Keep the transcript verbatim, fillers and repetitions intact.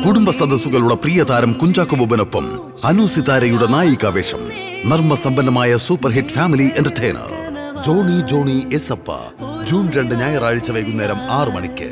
Kudumba Sadasugalude Priyatharam Kunjaku Bobbanopam, Anu Sitarayude Nayikavesham, Narma Sampanamaya Super Hit Family Entertainer, Johny Johny Yes Appa, June second ഞായറാഴ്ച വൈകുന്നേരം ആറ് മണിക്ക്.